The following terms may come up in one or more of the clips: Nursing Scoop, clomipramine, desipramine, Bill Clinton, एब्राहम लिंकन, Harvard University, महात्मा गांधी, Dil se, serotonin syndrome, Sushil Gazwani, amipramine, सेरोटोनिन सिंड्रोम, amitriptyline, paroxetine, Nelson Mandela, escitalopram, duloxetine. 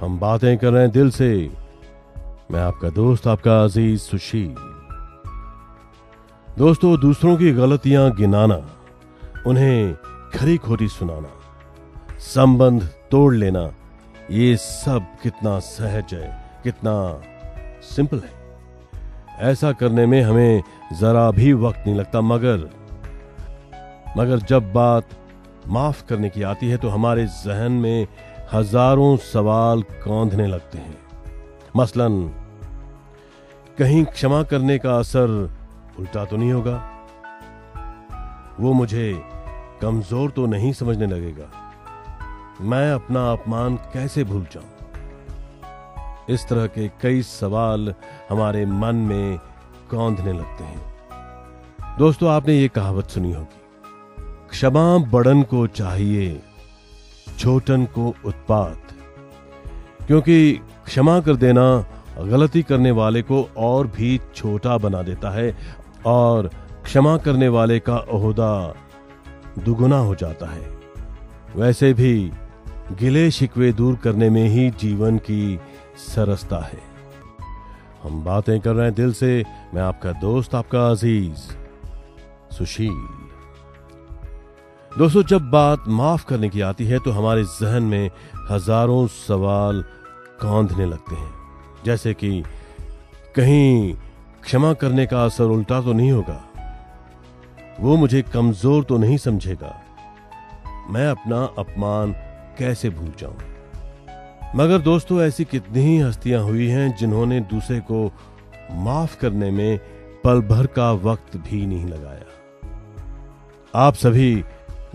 हम बातें कर रहे हैं दिल से। मैं आपका दोस्त, आपका अजीज सुशील। दोस्तों, दूसरों की गलतियां गिनाना, उन्हें खरी खोटी सुनाना, संबंध तोड़ लेना, ये सब कितना सहज है, कितना सिंपल है। ऐसा करने में हमें जरा भी वक्त नहीं लगता। मगर जब बात माफ करने की आती है तो हमारे जहन में हजारों सवाल कौंधने लगते हैं। मसलन, कहीं क्षमा करने का असर उल्टा तो नहीं होगा? वो मुझे कमजोर तो नहीं समझने लगेगा? मैं अपना अपमान कैसे भूल जाऊं? इस तरह के कई सवाल हमारे मन में कौंधने लगते हैं। दोस्तों, आपने ये कहावत सुनी होगी, क्षमा बड़न को चाहिए, छोटन को उत्पात। क्योंकि क्षमा कर देना गलती करने वाले को और भी छोटा बना देता है और क्षमा करने वाले का ओहदा दुगुना हो जाता है। वैसे भी गिले शिकवे दूर करने में ही जीवन की सरसता है। हम बातें कर रहे हैं दिल से। मैं आपका दोस्त, आपका अजीज सुशील। दोस्तों, जब बात माफ करने की आती है तो हमारे जहन में हजारों सवाल कौंधने लगते हैं, जैसे कि कहीं क्षमा करने का असर उल्टा तो नहीं होगा? वो मुझे कमजोर तो नहीं समझेगा? मैं अपना अपमान कैसे भूल जाऊं? मगर दोस्तों, ऐसी कितनी ही हस्तियां हुई हैं जिन्होंने दूसरे को माफ करने में पल भर का वक्त भी नहीं लगाया। आप सभी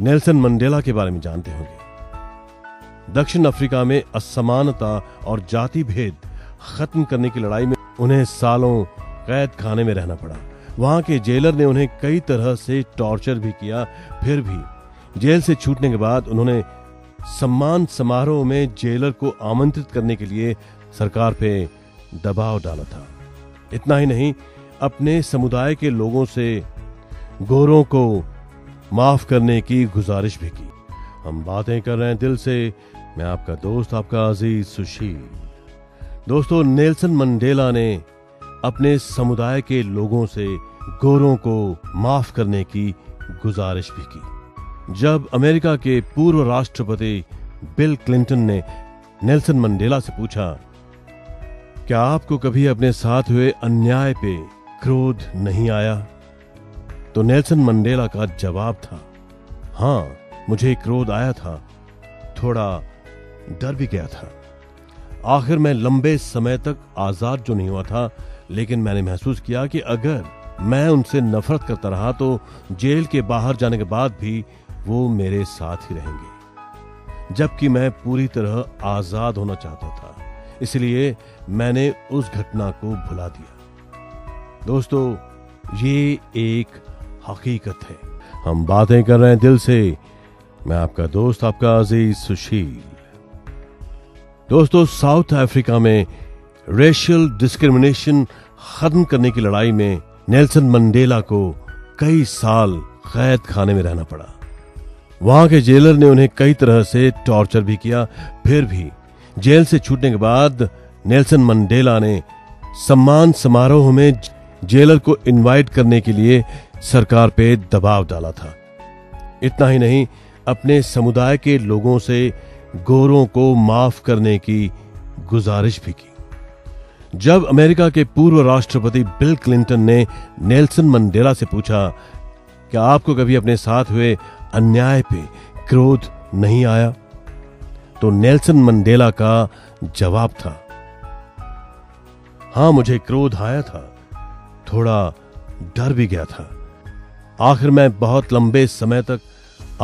नेल्सन मंडेला के बारे में जानते होंगे। दक्षिण अफ्रीका में असमानता और जाति भेद खत्म करने की लड़ाई में उन्हें सालों कैद खाने में रहना पड़ा। वहां के जेलर ने उन्हें कई तरह से टॉर्चर भी किया। फिर भी जेल से छूटने के बाद उन्होंने सम्मान समारोह में जेलर को आमंत्रित करने के लिए सरकार पे दबाव डाला था। इतना ही नहीं, अपने समुदाय के लोगों से गोरों को माफ करने की गुजारिश भी की। हम बातें कर रहे हैं दिल से। मैं आपका दोस्त, आपका अजीज सुशील। दोस्तों, नेल्सन मंडेला ने अपने समुदाय के लोगों से गोरों को माफ करने की गुजारिश भी की। जब अमेरिका के पूर्व राष्ट्रपति बिल क्लिंटन ने नेल्सन मंडेला से पूछा, क्या आपको कभी अपने साथ हुए अन्याय पे क्रोध नहीं आया? तो नेल्सन मंडेला का जवाब था, हां, मुझे क्रोध आया था, थोड़ा डर भी गया था। आखिर मैं लंबे समय तक आजाद जो नहीं हुआ था, लेकिन मैंने महसूस किया कि अगर मैं उनसे नफरत करता रहा तो जेल के बाहर जाने के बाद भी वो मेरे साथ ही रहेंगे, जबकि मैं पूरी तरह आजाद होना चाहता था। इसलिए मैंने उस घटना को भुला दिया। दोस्तों, ये एक हकीकत है। हम बातें कर रहे हैं दिल से। मैं आपका दोस्त, आपका अजीज सुशील। दोस्तों, साउथ अफ्रीका में रेशियल डिस्क्रिमिनेशन खत्म करने की लड़ाई में नेल्सन मंडेला को कई साल कैद खाने में रहना पड़ा। वहां के जेलर ने उन्हें कई तरह से टॉर्चर भी किया। फिर भी जेल से छूटने के बाद नेल्सन मंडेला ने सम्मान समारोह में जेलर को इनवाइट करने के लिए सरकार पे दबाव डाला था। इतना ही नहीं, अपने समुदाय के लोगों से गोरों को माफ करने की गुजारिश भी की। जब अमेरिका के पूर्व राष्ट्रपति बिल क्लिंटन ने नेल्सन मंडेला से पूछा, क्या आपको कभी अपने साथ हुए अन्याय पे क्रोध नहीं आया? तो नेल्सन मंडेला का जवाब था, हां, मुझे क्रोध आया था, थोड़ा डर भी गया था। आखिर मैं बहुत लंबे समय तक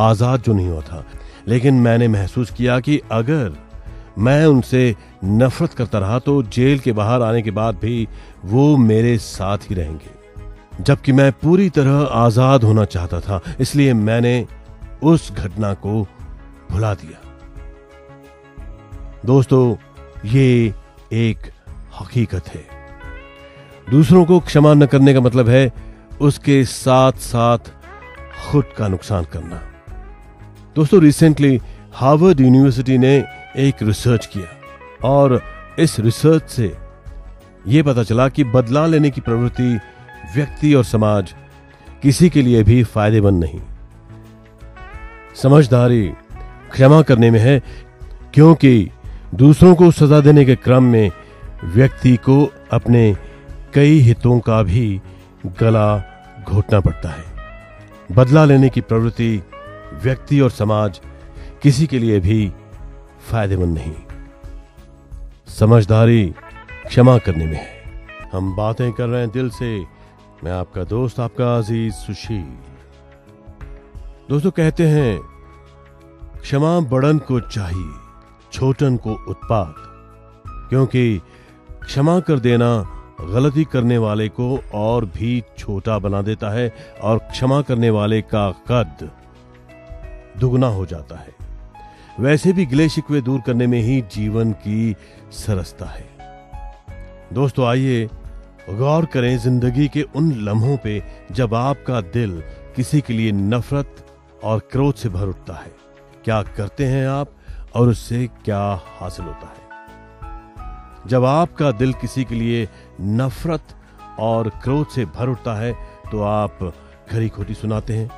आजाद जो नहीं हुआ था, लेकिन मैंने महसूस किया कि अगर मैं उनसे नफरत करता रहा तो जेल के बाहर आने के बाद भी वो मेरे साथ ही रहेंगे, जबकि मैं पूरी तरह आजाद होना चाहता था। इसलिए मैंने उस घटना को भुला दिया। दोस्तों, ये एक हकीकत है। दूसरों को क्षमा न करने का मतलब है उसके साथ साथ खुद का नुकसान करना। दोस्तों, रिसेंटली हार्वर्ड यूनिवर्सिटी ने एक रिसर्च किया और इस रिसर्च से ये पता चला कि बदलाव लेने की प्रवृत्ति व्यक्ति और समाज किसी के लिए भी फायदेमंद नहीं। समझदारी क्षमा करने में है, क्योंकि दूसरों को सजा देने के क्रम में व्यक्ति को अपने कई हितों का भी गला घोटना पड़ता है। बदला लेने की प्रवृत्ति व्यक्ति और समाज किसी के लिए भी फायदेमंद नहीं। समझदारी क्षमा करने में है। हम बातें कर रहे हैं दिल से। मैं आपका दोस्त, आपका अजीज सुशील। दोस्तों, कहते हैं क्षमा बड़न को चाहिए, छोटन को उत्पात, क्योंकि क्षमा कर देना गलती करने वाले को और भी छोटा बना देता है और क्षमा करने वाले का कद दुगना हो जाता है। वैसे भी गिले शिकवे दूर करने में ही जीवन की सरसता है। दोस्तों, आइए गौर करें जिंदगी के उन लम्हों पे जब आपका दिल किसी के लिए नफरत और क्रोध से भर उठता है। क्या करते हैं आप और उससे क्या हासिल होता है? जब आपका दिल किसी के लिए नफरत और क्रोध से भर उठता है तो आप खरी खोटी सुनाते हैं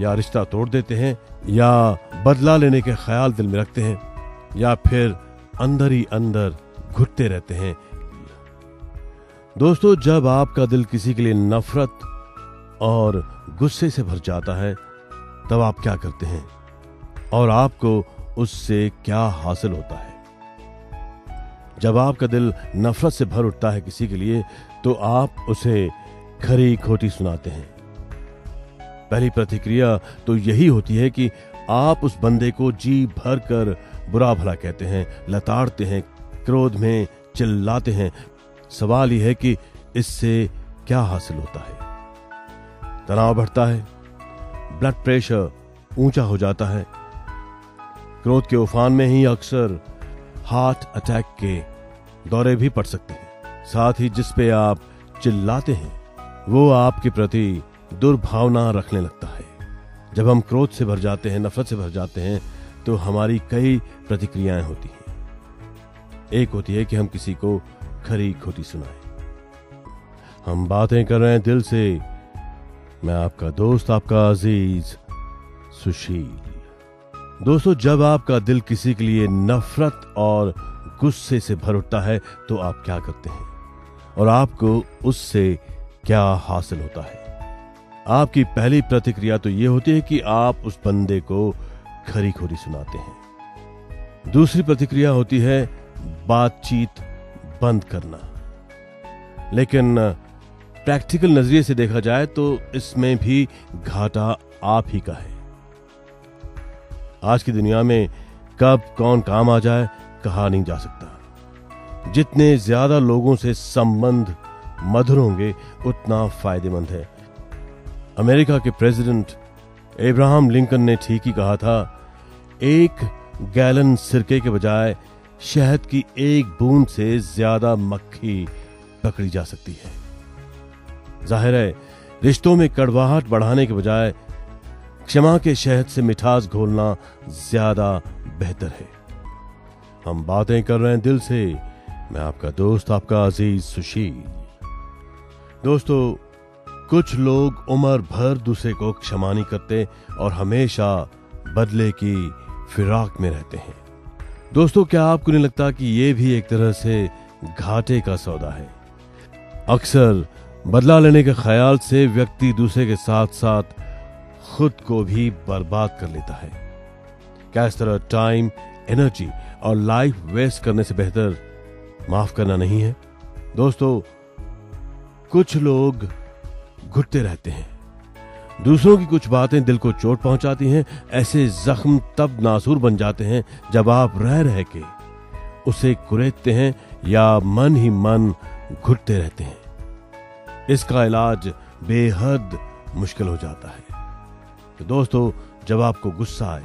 या रिश्ता तोड़ देते हैं या बदला लेने के ख्याल दिल में रखते हैं या फिर अंदर ही अंदर घुटते रहते हैं। दोस्तों, जब आपका दिल किसी के लिए नफरत और गुस्से से भर जाता है तब आप क्या करते हैं और आपको उससे क्या हासिल होता है? जब आपका दिल नफरत से भर उठता है किसी के लिए तो आप उसे खरी खोटी सुनाते हैं। पहली प्रतिक्रिया तो यही होती है कि आप उस बंदे को जी भर कर बुरा भला कहते हैं, लताड़ते हैं, क्रोध में चिल्लाते हैं। सवाल यह है कि इससे क्या हासिल होता है? तनाव बढ़ता है, ब्लड प्रेशर ऊंचा हो जाता है। क्रोध के उफान में ही अक्सर हार्ट अटैक के दौरे भी पड़ सकते हैं। साथ ही जिस पे आप चिल्लाते हैं वो आपके प्रति दुर्भावना रखने लगता है। जब हम क्रोध से भर जाते हैं, नफरत से भर जाते हैं तो हमारी कई प्रतिक्रियाएं होती हैं। एक होती है कि हम किसी को खरी खोटी सुनाएं। हम बातें कर रहे हैं दिल से। मैं आपका दोस्त, आपका अजीज सुशील। दोस्तों, जब आपका दिल किसी के लिए नफरत और गुस्से से भर उठता है तो आप क्या करते हैं और आपको उससे क्या हासिल होता है? आपकी पहली प्रतिक्रिया तो ये होती है कि आप उस बंदे को खरी खोटी सुनाते हैं। दूसरी प्रतिक्रिया होती है बातचीत बंद करना। लेकिन प्रैक्टिकल नजरिए से देखा जाए तो इसमें भी घाटा आप ही का है। आज की दुनिया में कब कौन काम आ जाए कहा नहीं जा सकता। जितने ज्यादा लोगों से संबंध मधुर होंगे उतना फायदेमंद है। अमेरिका के प्रेसिडेंट एब्राहम लिंकन ने ठीक ही कहा था, 1 गैलन सिरके के बजाय शहद की 1 बूंद से ज्यादा मक्खी पकड़ी जा सकती है। जाहिर है, रिश्तों में कड़वाहट बढ़ाने के बजाय क्षमा के शहद से मिठास घोलना ज्यादा बेहतर है। हम बातें कर रहे हैं दिल से। मैं आपका दोस्त, आपका अजीज सुशील। दोस्तों, कुछ लोग उम्र भर दूसरे को क्षमा नहीं करते और हमेशा बदले की फिराक में रहते हैं। दोस्तों, क्या आपको नहीं लगता कि ये भी एक तरह से घाटे का सौदा है? अक्सर बदला लेने के ख्याल से व्यक्ति दूसरे के साथ साथ खुद को भी बर्बाद कर लेता है। क्या इस तरह टाइम, एनर्जी और लाइफ वेस्ट करने से बेहतर माफ करना नहीं है? दोस्तों, कुछ लोग घुटते रहते हैं। दूसरों की कुछ बातें दिल को चोट पहुंचाती हैं। ऐसे जख्म तब नासूर बन जाते हैं जब आप रह के उसे कुरेदते हैं या मन ही मन घुटते रहते हैं। इसका इलाज बेहद मुश्किल हो जाता है। तो दोस्तों, जब आपको गुस्सा आए,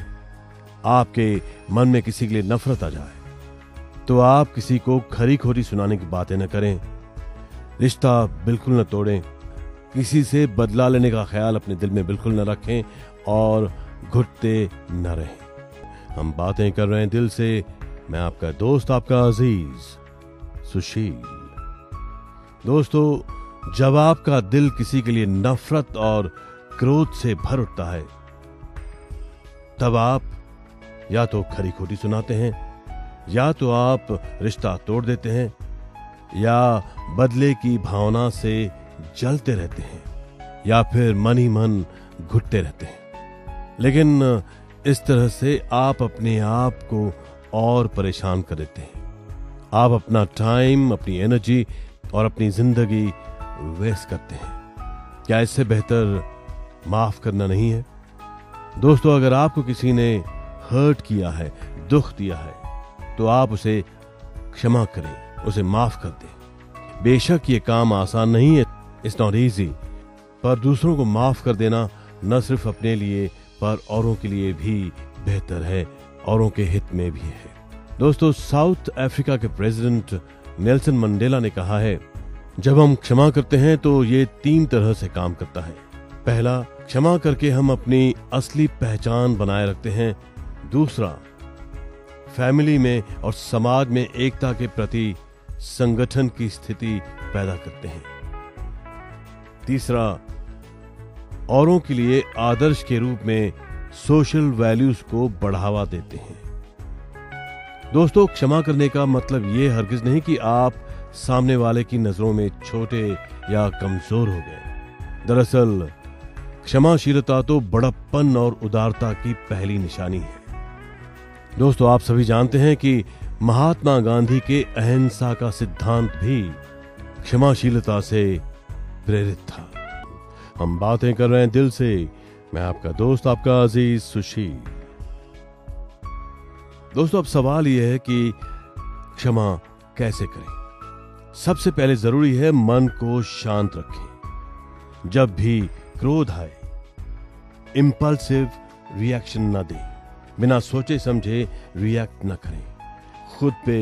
आपके मन में किसी के लिए नफरत आ जाए तो आप किसी को खरी खोटी सुनाने की बातें न करें, रिश्ता बिल्कुल न तोड़ें, किसी से बदला लेने का ख्याल अपने दिल में बिल्कुल न रखें और घुटते न रहें। हम बातें कर रहे हैं दिल से। मैं आपका दोस्त, आपका अजीज सुशील। दोस्तों, जब आपका दिल किसी के लिए नफरत और क्रोध से भर उठता है, तब आप या तो खरी खोटी सुनाते हैं, या तो आप रिश्ता तोड़ देते हैं, या बदले की भावना से जलते रहते हैं, या फिर मन ही मन घुटते रहते हैं। लेकिन इस तरह से आप अपने आप को और परेशान कर देते हैं। आप अपना टाइम, अपनी एनर्जी और अपनी जिंदगी वेस्ट करते हैं। क्या इससे बेहतर माफ करना नहीं है? दोस्तों, अगर आपको किसी ने हर्ट किया है, दुख दिया है, तो आप उसे क्षमा करें, उसे माफ कर दें। बेशक ये काम आसान नहीं है, इट्स नॉट इजी, पर दूसरों को माफ कर देना न सिर्फ अपने लिए पर औरों के लिए भी बेहतर है, औरों के हित में भी है। दोस्तों, साउथ अफ्रीका के प्रेसिडेंट नेल्सन मंडेला ने कहा है, जब हम क्षमा करते हैं तो ये तीन तरह से काम करता है। पहला, क्षमा करके हम अपनी असली पहचान बनाए रखते हैं। दूसरा, फैमिली में और समाज में एकता के प्रति संगठन की स्थिति पैदा करते हैं। तीसरा, औरों के लिए आदर्श के रूप में सोशल वैल्यूज को बढ़ावा देते हैं। दोस्तों, क्षमा करने का मतलब ये हरगिज नहीं कि आप सामने वाले की नजरों में छोटे या कमजोर हो गए। दरअसल क्षमाशीलता तो बड़प्पन और उदारता की पहली निशानी है। दोस्तों, आप सभी जानते हैं कि महात्मा गांधी के अहिंसा का सिद्धांत भी क्षमाशीलता से प्रेरित था। हम बातें कर रहे हैं दिल से। मैं आपका दोस्त, आपका अजीज सुशील। दोस्तों, अब सवाल यह है कि क्षमा कैसे करें। सबसे पहले जरूरी है मन को शांत रखें। जब भी क्रोध आए, इम्पल्सिव रिएक्शन ना दें। बिना सोचे समझे रिएक्ट ना करें। खुद पे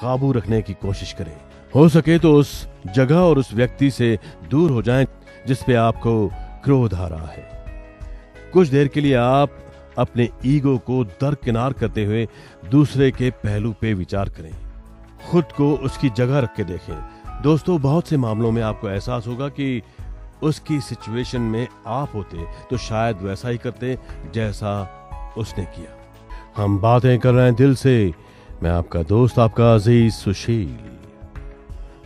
काबू रखने की कोशिश करें। हो सके तो उस जगह और उस व्यक्ति से दूर हो जाएं जिस पे आपको क्रोध आ रहा है। कुछ देर के लिए आप अपने ईगो को दरकिनार करते हुए दूसरे के पहलू पे विचार करें। खुद को उसकी जगह रख के देखें। दोस्तों, बहुत से मामलों में आपको एहसास होगा कि उसकी सिचुएशन में आप होते तो शायद वैसा ही करते जैसा उसने किया। हम बातें कर रहे हैं दिल से। मैं आपका दोस्त, आपका अजीज सुशील।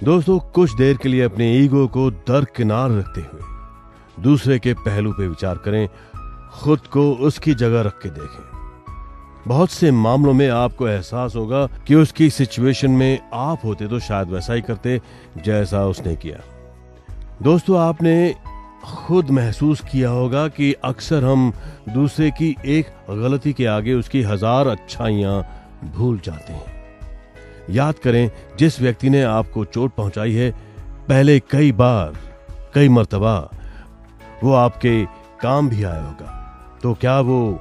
दोस्तों, कुछ देर के लिए अपने ईगो को दरकिनार रखते हुए दूसरे के पहलू पे विचार करें। खुद को उसकी जगह रख के देखें। बहुत से मामलों में आपको एहसास होगा कि उसकी सिचुएशन में आप होते तो शायद वैसा ही करते जैसा उसने किया। दोस्तों, आपने खुद महसूस किया होगा कि अक्सर हम दूसरे की एक गलती के आगे उसकी 1000 अच्छाइयां भूल जाते हैं। याद करें, जिस व्यक्ति ने आपको चोट पहुंचाई है, पहले कई बार, कई मर्तबा वो आपके काम भी आया होगा, तो क्या वो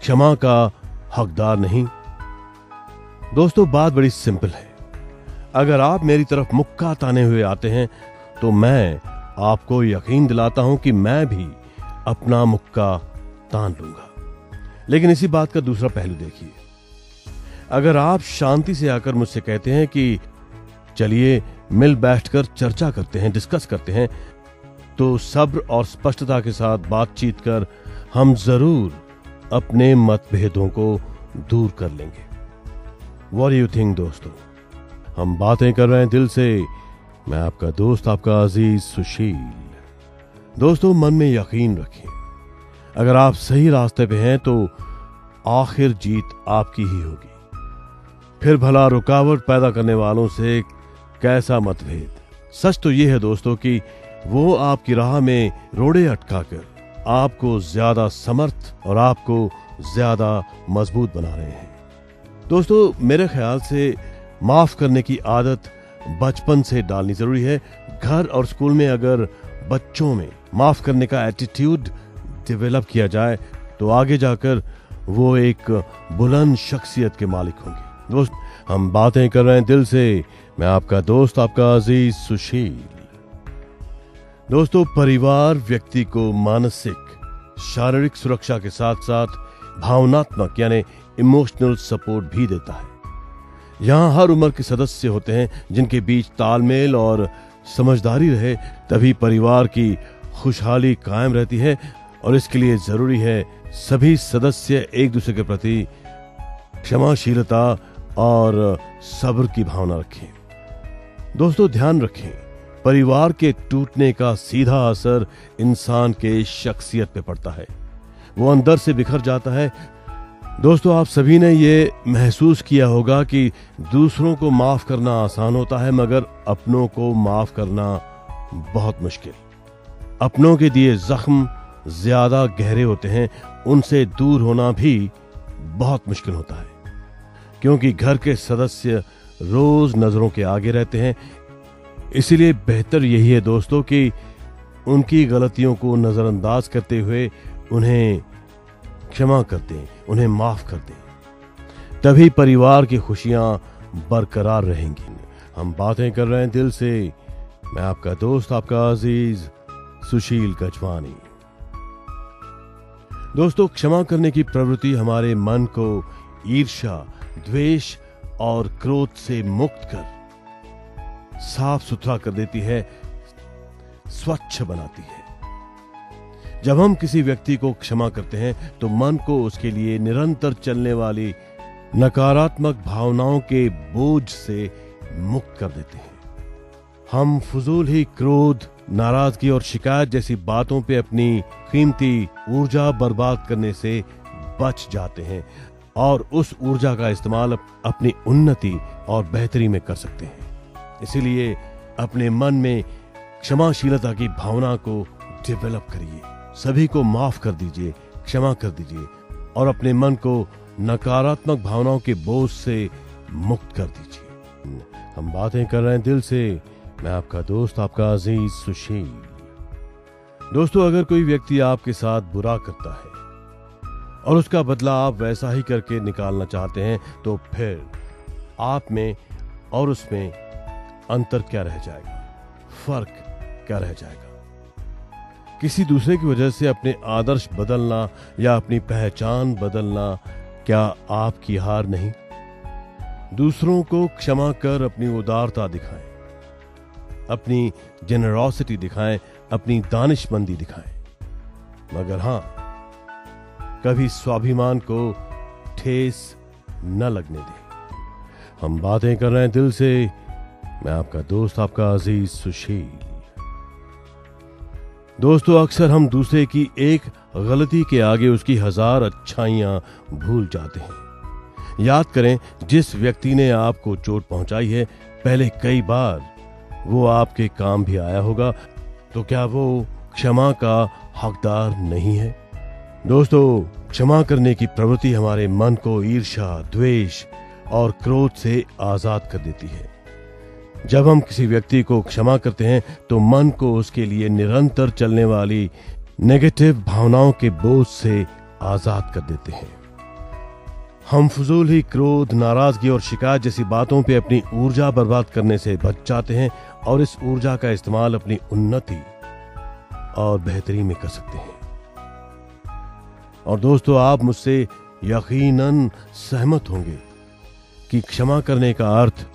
क्षमा का हकदार नहीं? दोस्तों, बात बड़ी सिंपल है। अगर आप मेरी तरफ मुक्का ताने हुए आते हैं, तो मैं आपको यकीन दिलाता हूं कि मैं भी अपना मुक्का तान लूंगा। लेकिन इसी बात का दूसरा पहलू देखिए। अगर आप शांति से आकर मुझसे कहते हैं कि चलिए मिल बैठकर चर्चा करते हैं, डिस्कस करते हैं, तो सब्र और स्पष्टता के साथ बातचीत कर हम जरूर अपने मतभेदों को दूर कर लेंगे। व्हाट डू यू थिंक दोस्तों? हम बातें कर रहे हैं दिल से। मैं आपका दोस्त, आपका अजीज सुशील। दोस्तों, मन में यकीन रखें, अगर आप सही रास्ते पे हैं तो आखिर जीत आपकी ही होगी। फिर भला रुकावट पैदा करने वालों से कैसा मतभेद। सच तो यह है दोस्तों कि वो आपकी राह में रोड़े अटकाकर आपको ज्यादा समर्थ और आपको ज्यादा मजबूत बना रहे हैं। दोस्तों, मेरे ख्याल से माफ करने की आदत बचपन से डालनी जरूरी है। घर और स्कूल में अगर बच्चों में माफ करने का एटीट्यूड डेवलप किया जाए, तो आगे जाकर वो एक बुलंद शख्सियत के मालिक होंगे। दोस्त, हम बातें कर रहे हैं दिल से। मैं आपका दोस्त, आपका अजीज सुशील। दोस्तों, परिवार व्यक्ति को मानसिक, शारीरिक सुरक्षा के साथ साथ भावनात्मक यानी इमोशनल सपोर्ट भी देता है। यहाँ हर उम्र के सदस्य होते हैं जिनके बीच तालमेल और समझदारी रहे तभी परिवार की खुशहाली कायम रहती है। और इसके लिए जरूरी है सभी सदस्य एक दूसरे के प्रति क्षमाशीलता और सब्र की भावना रखें। दोस्तों ध्यान रखें, परिवार के टूटने का सीधा असर इंसान के शख्सियत पे पड़ता है, वो अंदर से बिखर जाता है। दोस्तों आप सभी ने ये महसूस किया होगा कि दूसरों को माफ करना आसान होता है मगर अपनों को माफ करना बहुत मुश्किल। अपनों के दिए जख्म ज्यादा गहरे होते हैं, उनसे दूर होना भी बहुत मुश्किल होता है क्योंकि घर के सदस्य रोज नजरों के आगे रहते हैं। इसीलिए बेहतर यही है दोस्तों कि उनकी गलतियों को नजरअंदाज करते हुए उन्हें क्षमा कर दें, उन्हें माफ कर दें, तभी परिवार की खुशियां बरकरार रहेंगी। हम बातें कर रहे हैं दिल से, मैं आपका दोस्त आपका अजीज सुशील गजवानी। दोस्तों क्षमा करने की प्रवृत्ति हमारे मन को ईर्ष्या, द्वेष और क्रोध से मुक्त कर साफ सुथरा कर देती है, स्वच्छ बनाती है। जब हम किसी व्यक्ति को क्षमा करते हैं तो मन को उसके लिए निरंतर चलने वाली नकारात्मक भावनाओं के बोझ से मुक्त कर देते हैं। हम फजूल ही क्रोध, नाराजगी और शिकायत जैसी बातों पे अपनी कीमती ऊर्जा बर्बाद करने से बच जाते हैं और उस ऊर्जा का इस्तेमाल अपनी उन्नति और बेहतरी में कर सकते हैं। इसीलिए अपने मन में क्षमाशीलता की भावना को डेवलप करिए, सभी को माफ कर दीजिए, क्षमा कर दीजिए और अपने मन को नकारात्मक भावनाओं के बोझ से मुक्त कर दीजिए। हम बातें कर रहे हैं दिल से, मैं आपका दोस्त आपका अजीज सुशील। दोस्तों अगर कोई व्यक्ति आपके साथ बुरा करता है और उसका बदला आप वैसा ही करके निकालना चाहते हैं तो फिर आप में और उसमें अंतर क्या रह जाएगा, फर्क क्या रह जाएगा। किसी दूसरे की वजह से अपने आदर्श बदलना या अपनी पहचान बदलना क्या आपकी हार नहीं? दूसरों को क्षमा कर अपनी उदारता दिखाएं, अपनी जेनरॉसिटी दिखाएं, अपनी दानिशमंदी दिखाएं, मगर हां कभी स्वाभिमान को ठेस न लगने दें। हम बातें कर रहे हैं दिल से, मैं आपका दोस्त आपका अजीज सुशील। दोस्तों अक्सर हम दूसरे की एक गलती के आगे उसकी 1000 अच्छाइयां भूल जाते हैं। याद करें जिस व्यक्ति ने आपको चोट पहुंचाई है पहले कई बार वो आपके काम भी आया होगा, तो क्या वो क्षमा का हकदार नहीं है? दोस्तों क्षमा करने की प्रवृत्ति हमारे मन को ईर्ष्या, द्वेष और क्रोध से आजाद कर देती है। जब हम किसी व्यक्ति को क्षमा करते हैं तो मन को उसके लिए निरंतर चलने वाली नेगेटिव भावनाओं के बोझ से आजाद कर देते हैं। हम फजूल ही क्रोध, नाराजगी और शिकायत जैसी बातों पे अपनी ऊर्जा बर्बाद करने से बच जाते हैं और इस ऊर्जा का इस्तेमाल अपनी उन्नति और बेहतरी में कर सकते हैं। और दोस्तों आप मुझसे यकीनन सहमत होंगे कि क्षमा करने का अर्थ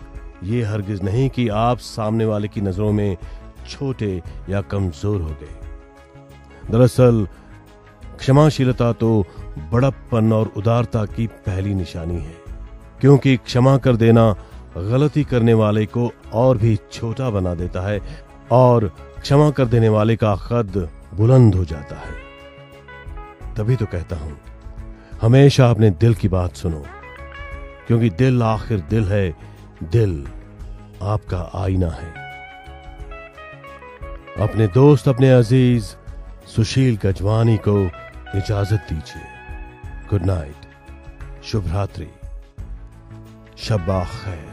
ये हरगिज नहीं कि आप सामने वाले की नजरों में छोटे या कमजोर हो गए। दरअसल क्षमाशीलता तो बड़प्पन और उदारता की पहली निशानी है, क्योंकि क्षमा कर देना गलती करने वाले को और भी छोटा बना देता है और क्षमा कर देने वाले का कद बुलंद हो जाता है। तभी तो कहता हूं हमेशा अपने दिल की बात सुनो, क्योंकि दिल आखिर दिल है, दिल आपका आईना है। अपने दोस्त अपने अजीज सुशील गजवानी को इजाजत दीजिए। गुड नाइट, शुभ रात्रि, शब्बा खैर।